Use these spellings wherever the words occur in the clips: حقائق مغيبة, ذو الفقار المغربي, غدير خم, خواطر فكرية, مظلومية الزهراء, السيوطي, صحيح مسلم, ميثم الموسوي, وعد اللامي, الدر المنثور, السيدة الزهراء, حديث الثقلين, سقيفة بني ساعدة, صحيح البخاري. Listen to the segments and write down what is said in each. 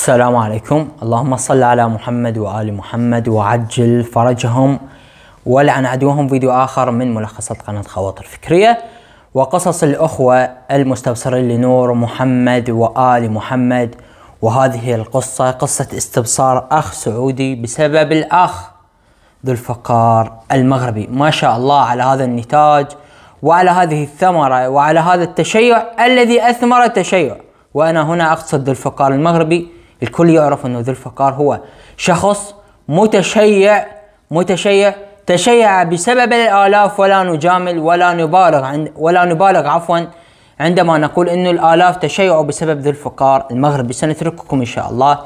السلام عليكم. اللهم صل على محمد وآل محمد وعجل فرجهم ولعن عدوهم. فيديو آخر من ملخصات قناة خواطر فكرية وقصص الأخوة المستبصرين لنور محمد وآل محمد. وهذه القصة قصة استبصار أخ سعودي بسبب الأخ ذو الفقار المغربي. ما شاء الله على هذا النتاج وعلى هذه الثمرة وعلى هذا التشيع الذي أثمر التشيع. وأنا هنا أقصد ذو الفقار المغربي. الكل يعرف أنه ذو الفقار هو شخص متشيع بسبب الآلاف، ولا نجامل ولا نبالغ عندما نقول أن الآلاف تشيعوا بسبب ذو الفقار المغربي. سنترككم إن شاء الله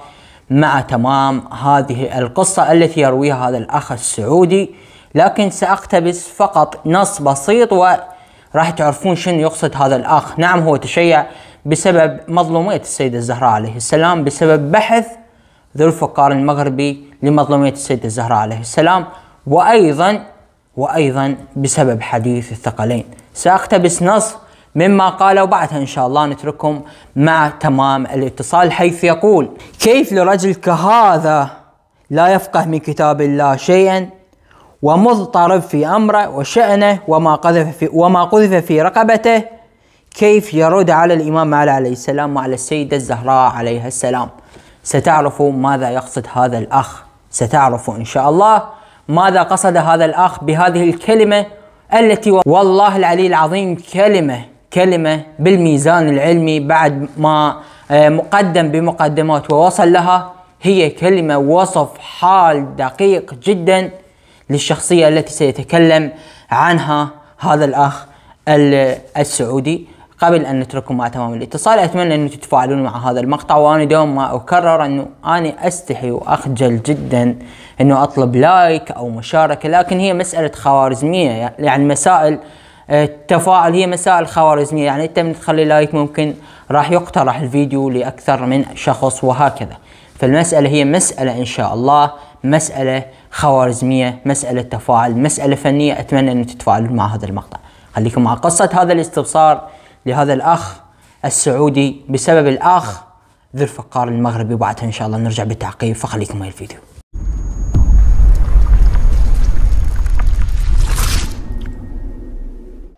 مع تمام هذه القصة التي يرويها هذا الأخ السعودي، لكن سأقتبس فقط نص بسيط وراح تعرفون شنو يقصد هذا الأخ. نعم، هو تشيع بسبب مظلومية السيدة الزهراء عليه السلام، بسبب بحث ذو الفقار المغربي لمظلومية السيدة الزهراء عليه السلام، وأيضا بسبب حديث الثقلين. سأقتبس نص مما قال وبعدها إن شاء الله نترككم مع تمام الاتصال، حيث يقول: كيف لرجل كهذا لا يفقه من كتاب الله شيئا ومضطرب في أمره وشأنه وما قذف في رقبته، كيف يرد على الإمام علي عليه السلام وعلى السيدة الزهراء عليها السلام. ستعرفوا ماذا يقصد هذا الأخ، ستعرفوا إن شاء الله ماذا قصد هذا الأخ بهذه الكلمة التي والله العلي العظيم كلمة بالميزان العلمي بعد ما مقدم بمقدمات ووصل لها. هي كلمة وصف حال دقيق جدا للشخصية التي سيتكلم عنها هذا الأخ السعودي. قبل أن نترككم مع تمام الاتصال، أتمنى أن تتفاعلون مع هذا المقطع، وأنا دوم ما أكرر أنه أنا أستحي وأخجل جدا أنه أطلب لايك أو مشاركة، لكن هي مسألة خوارزمية، يعني مسائل التفاعل هي مسائل خوارزمية، يعني أنت من تخلي لايك ممكن راح يقترح الفيديو لأكثر من شخص وهكذا. فالمسألة هي مسألة إن شاء الله مسألة خوارزمية، مسألة تفاعل، مسألة فنية. أتمنى أن تتفاعلون مع هذا المقطع. خليكم مع قصة هذا الاستبصار لهذا الأخ السعودي بسبب الأخ ذو الفقار المغربي، وبعدها إن شاء الله نرجع بالتعقيب، فخليكم معي الفيديو.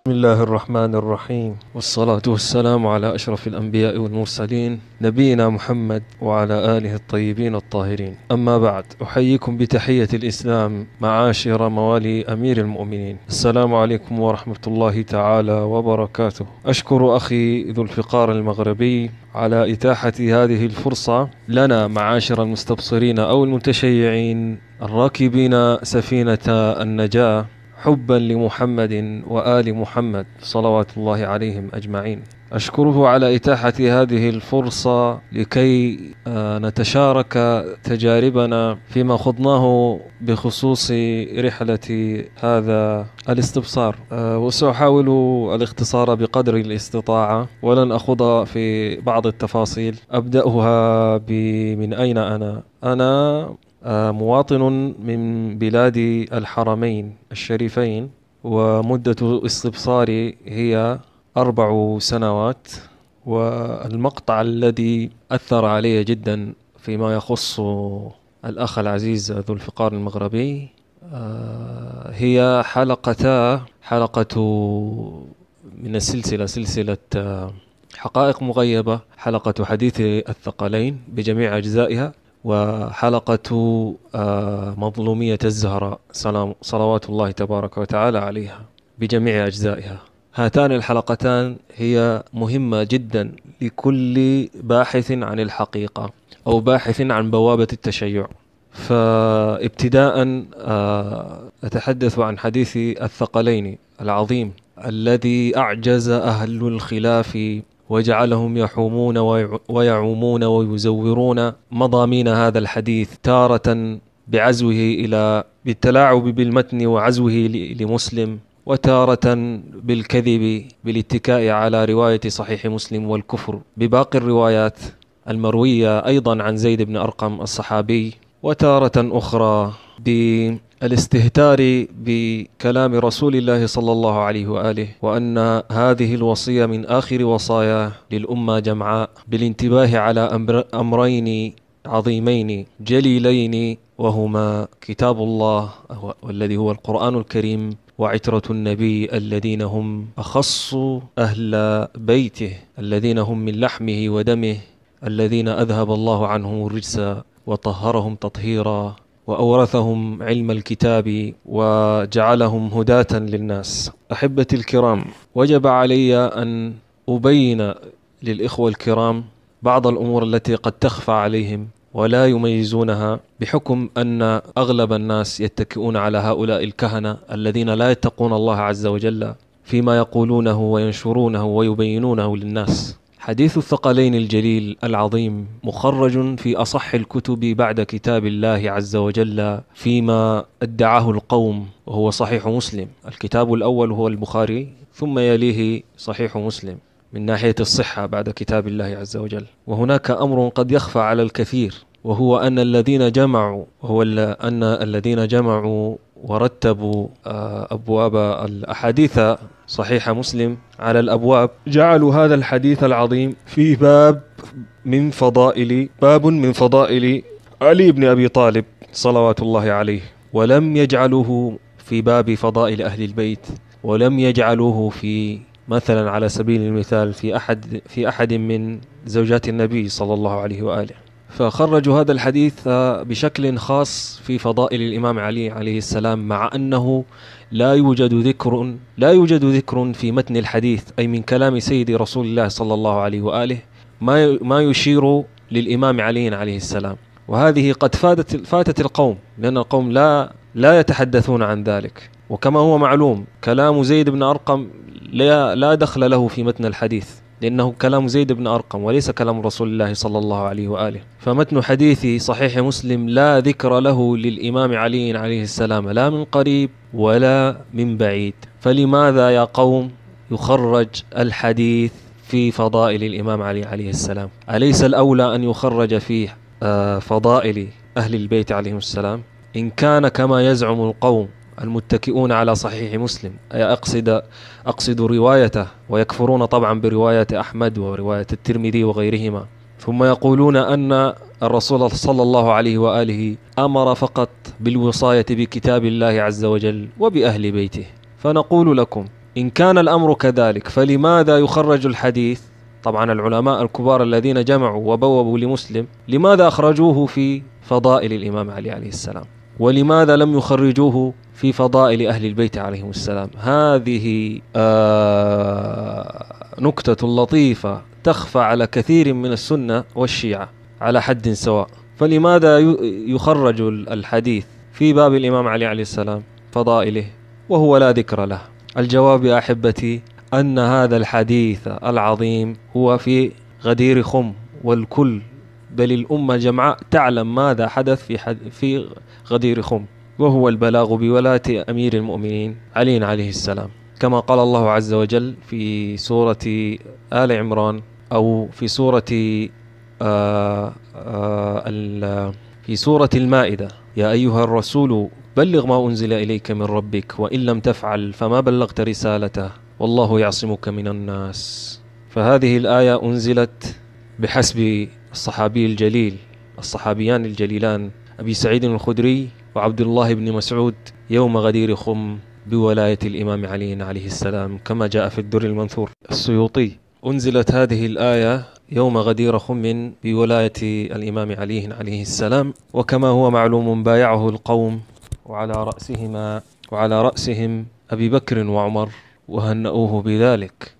بسم الله الرحمن الرحيم، والصلاة والسلام على أشرف الأنبياء والمرسلين نبينا محمد وعلى آله الطيبين الطاهرين. أما بعد، أحييكم بتحية الإسلام معاشر موالي أمير المؤمنين. السلام عليكم ورحمة الله تعالى وبركاته. أشكر أخي ذو الفقار المغربي على إتاحة هذه الفرصة لنا معاشر المستبصرين أو المتشيعين الراكبين سفينة النجاة حبا لمحمد وآل محمد صلوات الله عليهم أجمعين. أشكره على إتاحة هذه الفرصة لكي نتشارك تجاربنا فيما خضناه بخصوص رحلة هذا الاستبصار، وسأحاول الاختصار بقدر الاستطاعة ولن أخوض في بعض التفاصيل. أبدأها بمن أين أنا مواطن من بلاد الحرمين الشريفين، ومدة استبصاري هي 4 سنوات، والمقطع الذي أثر علي جدا فيما يخص الأخ العزيز ذو الفقار المغربي هي حلقة من السلسلة، سلسلة حقائق مغيبة، حلقة حديث الثقلين بجميع أجزائها، وحلقة مظلومية الزهراء صلوات الله تبارك وتعالى عليها بجميع أجزائها. هاتان الحلقتان هي مهمة جدا لكل باحث عن الحقيقة أو باحث عن بوابة التشيع. فابتداء أتحدث عن حديث الثقلين العظيم الذي أعجز أهل الخلاف وجعلهم يحومون ويعومون ويزورون مضامين هذا الحديث، تارة بعزوه بالتلاعب بالمتن وعزوه لمسلم، وتارة بالكذب بالاتكاء على رواية صحيح مسلم والكفر بباقي الروايات المروية أيضا عن زيد بن أرقم الصحابي، وتارة أخرى بالاستهتار بكلام رسول الله صلى الله عليه وآله، وأن هذه الوصية من آخر وصاياه للأمة جمعاء، بالانتباه على أمرين عظيمين جليلين، وهما كتاب الله والذي هو القرآن الكريم وعترة النبي الذين هم أخص أهل بيته، الذين هم من لحمه ودمه، الذين أذهب الله عنهم الرجس وطهرهم تطهيرا، وأورثهم علم الكتاب وجعلهم هداة للناس. أحبتي الكرام، وجب علي أن أبين للإخوة الكرام بعض الأمور التي قد تخفى عليهم ولا يميزونها، بحكم أن أغلب الناس يتكئون على هؤلاء الكهنة الذين لا يتقون الله عز وجل فيما يقولونه وينشرونه ويبينونه للناس. حديث الثقلين الجليل العظيم مخرج في أصح الكتب بعد كتاب الله عز وجل فيما ادعاه القوم، وهو صحيح مسلم. الكتاب الأول هو البخاري، ثم يليه صحيح مسلم من ناحية الصحة بعد كتاب الله عز وجل. وهناك أمر قد يخفى على الكثير، وهو أن الذين جمعوا ورتبوا أبواب الأحاديث صحيح مسلم على الأبواب، جعلوا هذا الحديث العظيم في باب من فضائل علي بن أبي طالب صلوات الله عليه، ولم يجعلوه في باب فضائل أهل البيت، ولم يجعلوه في مثلا على سبيل المثال في أحد من زوجات النبي صلى الله عليه وآله. فخرجوا هذا الحديث بشكل خاص في فضائل الإمام علي عليه السلام، مع أنه لا يوجد ذكر في متن الحديث، أي من كلام سيدي رسول الله صلى الله عليه وآله، ما يشير للإمام علي عليه السلام. وهذه قد فاتت القوم، لأن القوم لا يتحدثون عن ذلك. وكما هو معلوم كلام زيد بن أرقم لا دخل له في متن الحديث، لأنه كلام زيد بن أرقم وليس كلام رسول الله صلى الله عليه وآله. فمتن حديث صحيح مسلم لا ذكر له للإمام علي عليه السلام، لا من قريب ولا من بعيد. فلماذا يا قوم يخرج الحديث في فضائل الإمام علي عليه السلام؟ أليس الأولى أن يخرج فيه فضائل أهل البيت عليهم السلام؟ إن كان كما يزعم القوم المتكئون على صحيح مسلم، أقصد روايته، ويكفرون طبعا برواية أحمد ورواية الترمذي وغيرهما، ثم يقولون أن الرسول صلى الله عليه وآله أمر فقط بالوصاية بكتاب الله عز وجل وبأهل بيته. فنقول لكم إن كان الأمر كذلك فلماذا يخرج الحديث؟ طبعا العلماء الكبار الذين جمعوا وبوبوا لمسلم لماذا أخرجوه في فضائل الإمام علي عليه السلام، ولماذا لم يخرجوه في فضائل أهل البيت عليهم السلام؟ هذه نكتة لطيفة تخفى على كثير من السنة والشيعة على حد سواء. فلماذا يخرج الحديث في باب الإمام علي عليه السلام فضائله وهو لا ذكر له؟ الجواب يا أحبتي أن هذا الحديث العظيم هو في غدير خم، والكل بل الأمة جمعاء تعلم ماذا حدث في غدير خم، وهو البلاغ بولاة أمير المؤمنين علي عليه السلام، كما قال الله عز وجل في سورة آل عمران، أو في سورة المائدة: يا أيها الرسول بلغ ما أنزل إليك من ربك وإن لم تفعل فما بلغت رسالته والله يعصمك من الناس. فهذه الآية أنزلت بحسب الصحابي الجليل، الصحابيان الجليلان أبي سعيد الخدري وعبد الله بن مسعود، يوم غدير خم بولاية الإمام علي عليه السلام، كما جاء في الدر المنثور. السيوطي: أنزلت هذه الآية يوم غدير خم بولاية الإمام علي عليه السلام، وكما هو معلوم بايعه القوم، وعلى رأسهم أبي بكر وعمر، وهنأوه بذلك.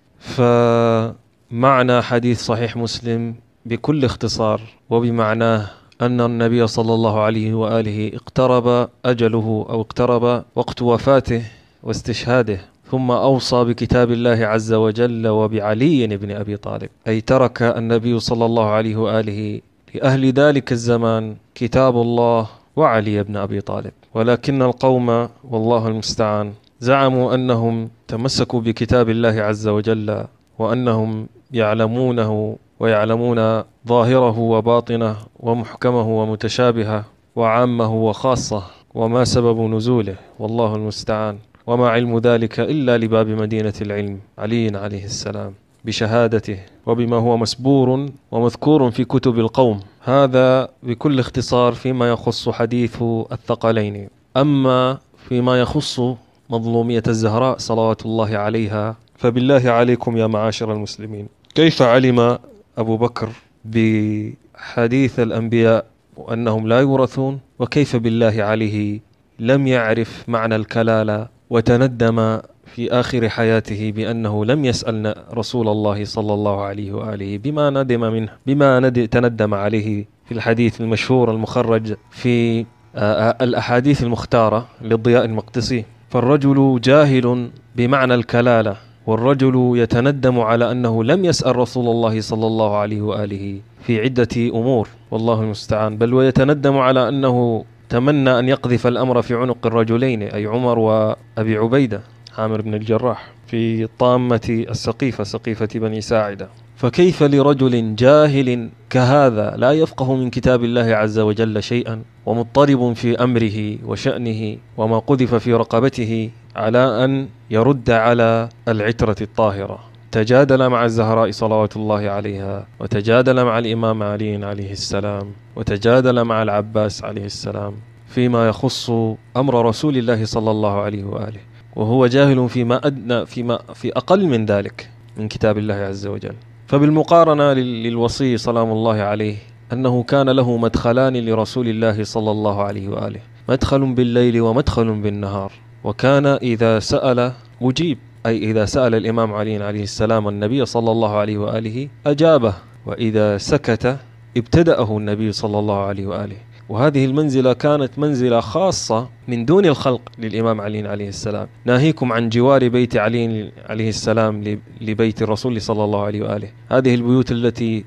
فمعنى حديث صحيح مسلم بكل اختصار وبمعناه أن النبي صلى الله عليه وآله اقترب أجله، أو اقترب وقت وفاته واستشهاده، ثم أوصى بكتاب الله عز وجل وبعلي بن أبي طالب، أي ترك النبي صلى الله عليه وآله لأهل ذلك الزمان كتاب الله وعلي بن أبي طالب. ولكن القوم والله المستعان زعموا أنهم تمسكوا بكتاب الله عز وجل، وأنهم يعلمونه ويعلمون ظاهره وباطنه ومحكمه ومتشابهه وعامه وخاصه، وما سبب نزوله، والله المستعان. وما علم ذلك إلا لباب مدينة العلم علي عليه السلام، بشهادته وبما هو مسبور ومذكور في كتب القوم. هذا بكل اختصار فيما يخص حديث الثقلين. أما فيما يخص مظلومية الزهراء صلوات الله عليها، فبالله عليكم يا معاشر المسلمين، كيف علم أبو بكر بحديث الأنبياء وأنهم لا يورثون؟ وكيف بالله عليه لم يعرف معنى الكلالة وتندم في آخر حياته بأنه لم يسأل رسول الله صلى الله عليه وآله بما ندم منه، بما تندم عليه في الحديث المشهور المخرج في الأحاديث المختاره للضياء المقدسي. فالرجل جاهل بمعنى الكلالة، والرجل يتندم على أنه لم يسأل رسول الله صلى الله عليه وآله في عدة أمور، والله المستعان. بل ويتندم على أنه تمنى أن يقذف الأمر في عنق الرجلين، أي عمر وأبي عبيدة عامر بن الجراح، في طامة السقيفة، سقيفة بني ساعدة. فكيف لرجل جاهل كهذا لا يفقه من كتاب الله عز وجل شيئا، ومضطرب في أمره وشأنه وما قذف في رقبته، على أن يرد على العترة الطاهرة؟ تجادل مع الزهراء صلوات الله عليها، وتجادل مع الإمام علي عليه السلام، وتجادل مع العباس عليه السلام فيما يخص أمر رسول الله صلى الله عليه وآله، وهو جاهل فيما أدنى، في أقل من ذلك من كتاب الله عز وجل. فبالمقارنة للوصي سلام الله عليه، أنه كان له مدخلان لرسول الله صلى الله عليه وآله، مدخل بالليل ومدخل بالنهار، وكان إذا سأل أجيب، أي إذا سأل الإمام علي عليه السلام النبي صلى الله عليه وآله أجابه، وإذا سكت ابتدأه النبي صلى الله عليه وآله. وهذه المنزلة كانت منزلة خاصة من دون الخلق للإمام علي عليه السلام. ناهيكم عن جوار بيت علي عليه السلام لبيت الرسول صلى الله عليه وآله، هذه البيوت التي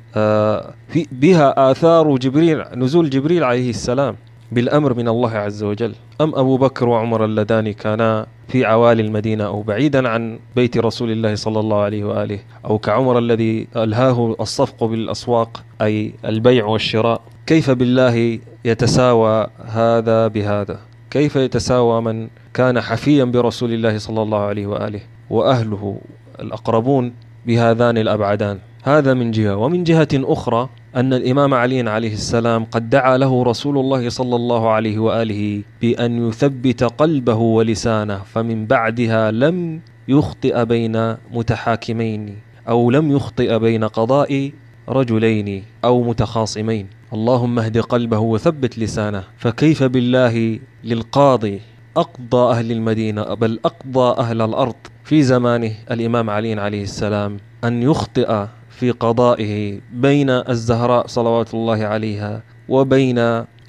بها آثار جبريل، نزول جبريل عليه السلام بالأمر من الله عز وجل. أم أبو بكر وعمر اللذان كانا في عوالي المدينة أو بعيدا عن بيت رسول الله صلى الله عليه وآله، أو كعمر الذي ألهاه الصفق بالأسواق، أي البيع والشراء. كيف بالله يتساوى هذا بهذا؟ كيف يتساوى من كان حفيا برسول الله صلى الله عليه وآله وأهله الأقربون بهذان الأبعدان؟ هذا من جهة. ومن جهة أخرى أن الإمام علي عليه السلام قد دعا له رسول الله صلى الله عليه وآله بأن يثبت قلبه ولسانه، فمن بعدها لم يخطئ بين متحاكمين، أو لم يخطئ بين قضاء رجلين أو متخاصمين. اللهم اهد قلبه وثبت لسانه. فكيف بالله للقاضي أقضى أهل المدينة، بل أقضى أهل الأرض في زمانه الإمام علي عليه السلام، أن يخطئ في قضائه بين الزهراء صلوات الله عليها وبين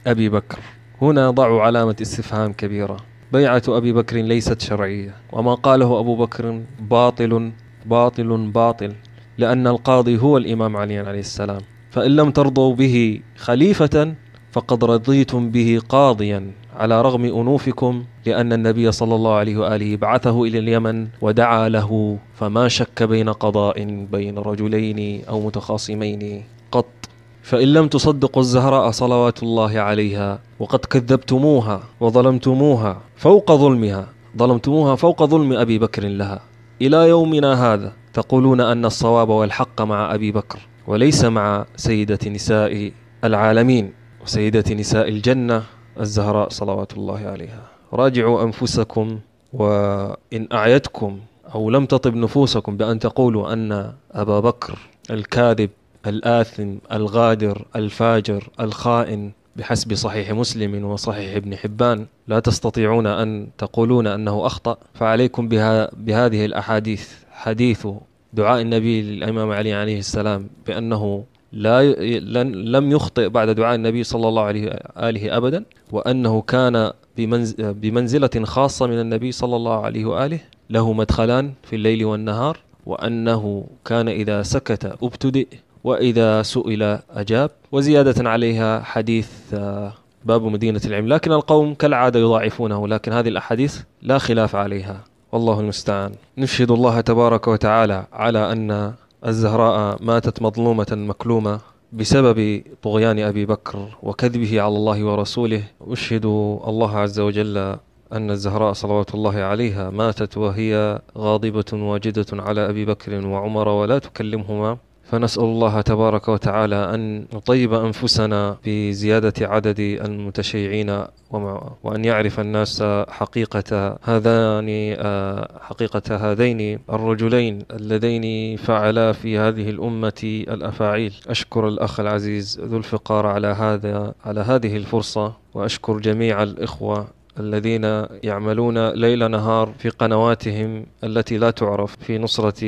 أبي بكر؟ هنا ضعوا علامة استفهام كبيرة. بيعة أبي بكر ليست شرعية، وما قاله أبو بكر باطل باطل باطل، لأن القاضي هو الإمام علي عليه السلام. فإن لم ترضوا به خليفة فقد رضيتم به قاضيا، على رغم أنوفكم، لأن النبي صلى الله عليه وآله بعثه إلى اليمن ودعا له، فما شك بين قضاء بين رجلين أو متخاصمين قط. فإن لم تصدقوا الزهراء صلوات الله عليها، وقد كذبتموها وظلمتموها فوق ظلمها، ظلمتموها فوق ظلم أبي بكر لها، إلى يومنا هذا تقولون أن الصواب والحق مع أبي بكر، وليس مع سيدة نساء العالمين وسيدة نساء الجنة الزهراء صلوات الله عليها. راجعوا أنفسكم، وإن أعيتكم أو لم تطب نفوسكم بأن تقولوا أن أبا بكر الكاذب الآثم الغادر الفاجر الخائن، بحسب صحيح مسلم وصحيح ابن حبان، لا تستطيعون أن تقولون أنه أخطأ، فعليكم بهذه الأحاديث. حديث دعاء النبي للإمام علي عليه السلام بأنه لم يخطئ بعد دعاء النبي صلى الله عليه وآله أبدا، وأنه كان بمنزلة خاصة من النبي صلى الله عليه وآله، له مدخلان في الليل والنهار، وأنه كان إذا سكت ابتدئ، وإذا سئل أجاب. وزيادة عليها حديث باب مدينة العلم، لكن القوم كالعادة يضاعفونه، لكن هذه الأحاديث لا خلاف عليها، والله المستعان. نشهد الله تبارك وتعالى على أن الزهراء ماتت مظلومة مكلومة بسبب طغيان أبي بكر وكذبه على الله ورسوله. أشهد الله عز وجل أن الزهراء صلوات الله عليها ماتت وهي غاضبة واجدة على أبي بكر وعمر ولا تكلمهما، فنسأل الله تبارك وتعالى أن نطيب أنفسنا بزيادة عدد المتشيعين وأن يعرف الناس حقيقة هذين الرجلين اللذين فعلا في هذه الأمة الأفاعيل. أشكر الأخ العزيز ذو الفقار على هذه الفرصة، وأشكر جميع الإخوة الذين يعملون ليل نهار في قنواتهم التي لا تعرف في نصرة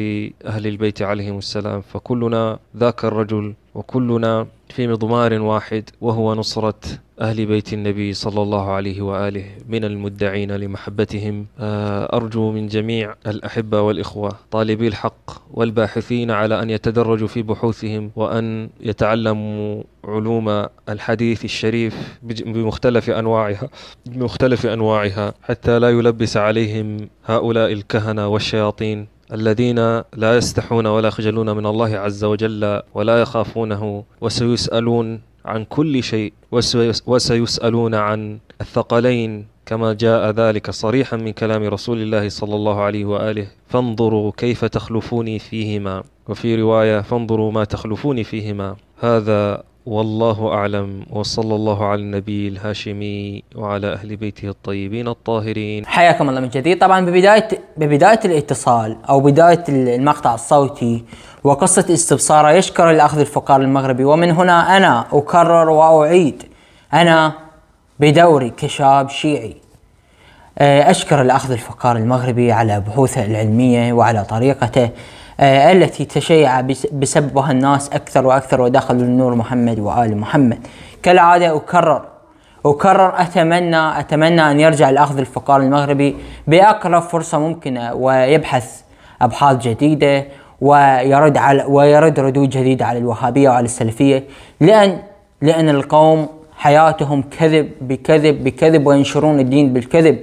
أهل البيت عليهم السلام، فكلنا ذاك الرجل وكلنا في مضمار واحد وهو نصرة أهل بيت النبي صلى الله عليه وآله من المدعين لمحبتهم. أرجو من جميع الأحبة والإخوة طالبي الحق والباحثين على أن يتدرجوا في بحوثهم وأن يتعلموا علوم الحديث الشريف بمختلف أنواعها حتى لا يلبس عليهم هؤلاء الكهنة والشياطين الذين لا يستحون ولا خجلون من الله عز وجل ولا يخافونه، وسيسألون عن كل شيء وسيسألون عن الثقلين كما جاء ذلك صريحا من كلام رسول الله صلى الله عليه وآله: فانظروا كيف تخلفوني فيهما، وفي رواية: فانظروا ما تخلفوني فيهما. هذا والله أعلم، وصلى الله على النبي الهاشمي وعلى أهل بيته الطيبين الطاهرين. حياكم الله من جديد. طبعا ببداية الاتصال أو بداية المقطع الصوتي وقصة استبصاره يشكر الأخ ذو الفقار المغربي، ومن هنا أنا أكرر وأعيد، أنا بدوري كشاب شيعي أشكر الأخ ذو الفقار المغربي على بحوثه العلمية وعلى طريقته التي تشيع بسببها الناس أكثر وأكثر ودخلوا النور محمد وآل محمد. كالعادة أكرر أتمنى أن يرجع الأخ ذو الفقار المغربي بأقرب فرصة ممكنة ويبحث أبحاث جديدة ويرد ردود جديدة على الوهابية وعلى السلفية، لأن القوم حياتهم كذب بكذب بكذب وينشرون الدين بالكذب.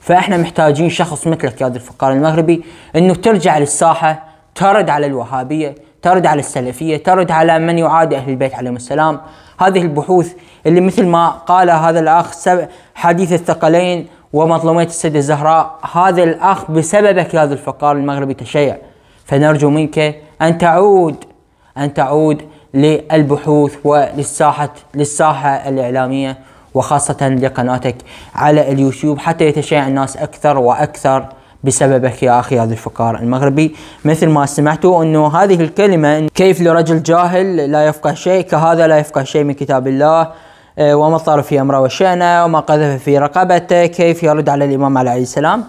فإحنا محتاجين شخص مثلك يا ذو الفقار المغربي أنه ترجع للساحة، ترد على الوهابية، ترد على السلفية، ترد على من يعادي أهل البيت عليهم السلام. هذه البحوث اللي مثل ما قال هذا الأخ حديث الثقلين ومظلومية السيدة الزهراء، هذا الأخ بسببك يا ذو الفقار المغربي تشيع، فنرجو منك أن تعود للبحوث وللساحة الإعلامية وخاصة لقناتك على اليوتيوب حتى يتشيع الناس أكثر وأكثر بسببك يا أخي ذو الفقار المغربي. مثل ما سمعتوا أنه هذه الكلمة إن كيف لرجل جاهل لا يفقه شيء كهذا لا يفقه شيء من كتاب الله، وما اضطر في أمره وشأنه وما قذف في رقبته، كيف يرد على الإمام عليه السلام.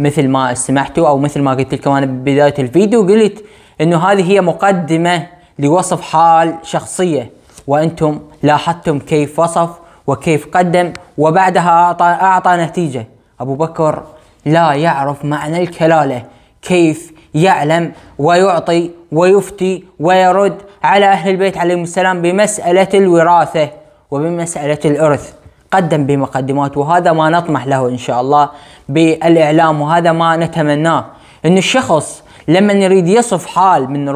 مثل ما سمعتوا أو مثل ما قلت لكم أنا ببداية الفيديو، قلت أنه هذه هي مقدمة لوصف حال شخصية، وأنتم لاحظتم كيف وصف وكيف قدم وبعدها أعطى نتيجة. أبو بكر لا يعرف معنى الكلالة، كيف يعلم ويعطي ويفتي ويرد على أهل البيت عليهم السلام بمسألة الوراثة وبمسألة الإرث؟ قدم بمقدمات، وهذا ما نطمح له إن شاء الله بالإعلام، وهذا ما نتمناه، أن الشخص لما نريد يصف حال من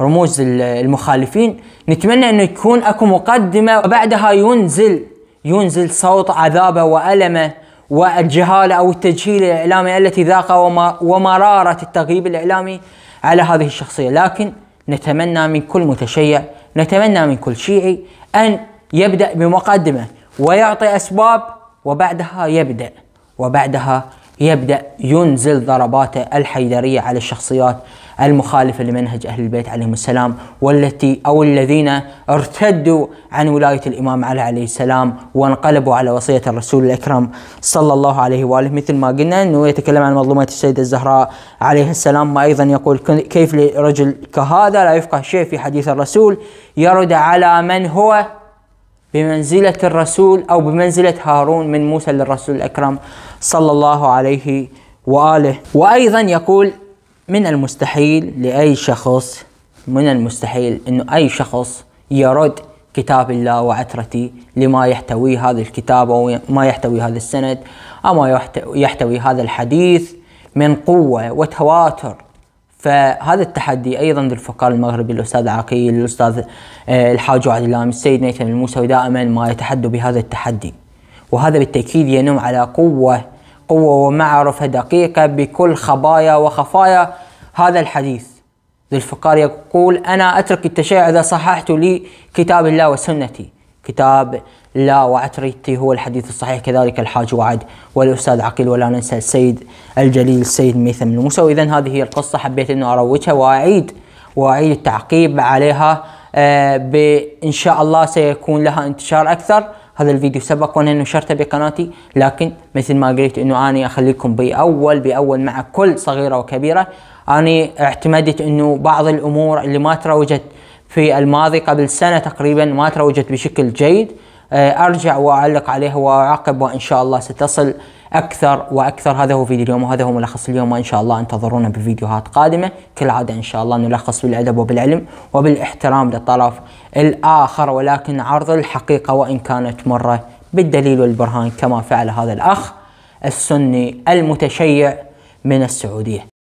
رموز المخالفين نتمنى أنه يكون أكو مقدمة وبعدها ينزل صوت عذابه وألمه والجهالة أو التجهيل الإعلامي التي ذاقه ومرارة التغييب الإعلامي على هذه الشخصية. لكن نتمنى من كل متشيع، نتمنى من كل شيعي أن يبدأ بمقدمة ويعطي أسباب وبعدها يبدأ ينزل ضرباته الحيدرية على الشخصيات المخالفة لمنهج أهل البيت عليهم السلام الذين ارتدوا عن ولاية الإمام علي عليه السلام وانقلبوا على وصية الرسول الأكرم صلى الله عليه وآله. مثل ما قلنا أنه يتكلم عن مظلومية السيدة الزهراء عليه السلام، ما أيضا يقول كيف لرجل كهذا لا يفقه شيء في حديث الرسول يرد على من هو بمنزلة الرسول أو بمنزلة هارون من موسى للرسول الأكرم صلى الله عليه وآله. وأيضا يقول من المستحيل أنه أي شخص يرد كتاب الله وعترتي لما يحتوي هذا الكتاب أو ما يحتوي هذا السند أو ما يحتوي هذا الحديث من قوة وتواتر. فهذا التحدي أيضا للفقار المغربي، الأستاذ عقيل، الأستاذ الحاج عادل، السيد ميثم الموسوي دائما ما يتحدوا بهذا التحدي، وهذا بالتأكيد ينم على قوة ومعرفة دقيقة بكل خبايا وخفايا هذا الحديث. ذو الفقار يقول: أنا أترك التشيع إذا صححت لي كتاب الله وسنتي. كتاب الله وعترتي هو الحديث الصحيح، كذلك الحاج وعد والأستاذ عقيل، ولا ننسى السيد الجليل السيد ميثم الموسوي. إذن هذه هي القصة، حبيت أن أروجها وأعيد التعقيب عليها، إن شاء الله سيكون لها انتشار أكثر. هذا الفيديو سبق وأنا نشرته بقناتي، لكن مثل ما قلت أنه أنا أخليكم بأول مع كل صغيرة وكبيرة. أنا اعتمدت أنه بعض الأمور اللي ما تروجت في الماضي قبل سنة تقريبا، ما تروجت بشكل جيد، أرجع وأعلق عليها وأعاقب، وإن شاء الله ستصل أكثر وأكثر. هذا هو فيديو اليوم، وهذا هو ملخص اليوم، وإن شاء الله انتظرونا بفيديوهات قادمة كالعادة. إن شاء الله نلخص بالأدب وبالعلم وبالاحترام للطرف الآخر، ولكن عرض الحقيقة وإن كانت مرة بالدليل والبرهان، كما فعل هذا الأخ السني المتشيع من السعودية.